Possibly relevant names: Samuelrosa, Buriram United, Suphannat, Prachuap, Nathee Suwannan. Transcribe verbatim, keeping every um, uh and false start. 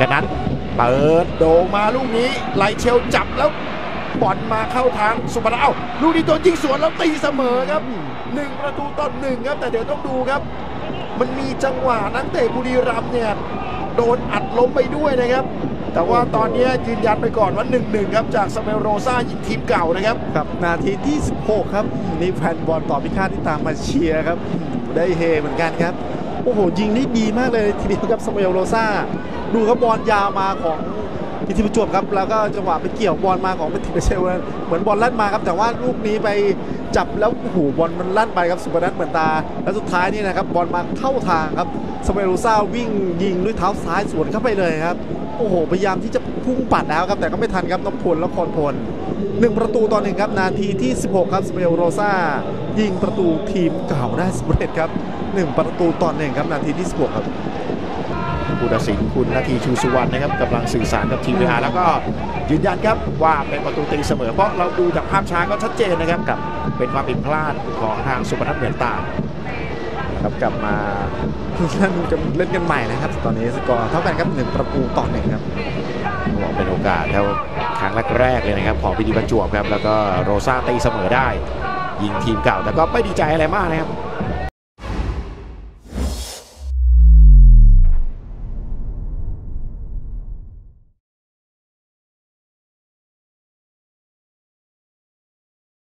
กนัทเปิดโด่งมาลูกนี้ไหลเชลจับแล้วบอลมาเข้าทางสุพรรณเอ้าลูกนี้โดนยิงสวนแล้วตีเสมอครับหนึ่งประตูต่อหนึ่งครับแต่เดี๋ยวต้องดูครับมันมีจังหวะนักเตะบุรีรัมย์เนี่ยโดนอัดล้มไปด้วยนะครับแต่ว่าตอนนี้ยืนยันไปก่อนว่า หนึ่งหนึ่ง ครับจากซาเมลโรซายิงทีมเก่านะครับครับนาทีที่สิบหกครับนี่แฟนบอลต่อพิฆาตที่ตามมาเชียร์ครับได้เฮเหมือนกันครับโอ้โหยิงได้ดีมากเลยทีเดียวครับซาเมลโรซาดูครับบอลยาวมาของพิธีประจวบครับแล้วก็จังหวะไปเกี่ยวบอลมาของพิธีประเชลเหมือนบอลลั่นมาครับแต่ว่าลูกนี้ไปจับแล้วโอ้โหบอลมันลั่นไปครับสุพนัทเหมือนตาและสุดท้ายนี่นะครับบอลมาเข้าทางครับซาเมลโรซาวิ่งยิงด้วยเท้าซ้ายสวนเข้าไปเลยครับโอ้โหพยายามที่จะพุ่งปัดแล้วครับแต่ก็ไม่ทันครับนพพลและคอนพลหนึ่งประตูต่อหนึ่งครับนาทีที่สิบหกครับซาเมลโรซายิงประตูทีมเก่าได้สำเร็จครับหนึ่งประตูต่อหนึ่งครับนาทีที่สิบหกครับผู้ตัดสินคุณนาทีชูสุวรรณนะครับกำลังสื่อสารกับทีมวีอาร์แล้วก็ยืนยันครับว่าเป็นประตูตีเสมอเพราะเราดูจากภาพช้าก็ชัดเจนนะครับกับเป็นความผิดพลาดของทางสุพนัทเหมือนตาครับกลับมาเล่นกันใหม่นะครับตอนนี้สกอร์เท่ากันครับหนึ่งประตูต่อหนึ่งครับเป็นโอกาสแล้วครั้งแรกๆเลยนะครับของพิธีประจวบครับแล้วก็โรซาตีเสมอได้ยิงทีมเก่าแต่ก็ไม่ดีใจอะไรมากนะครับ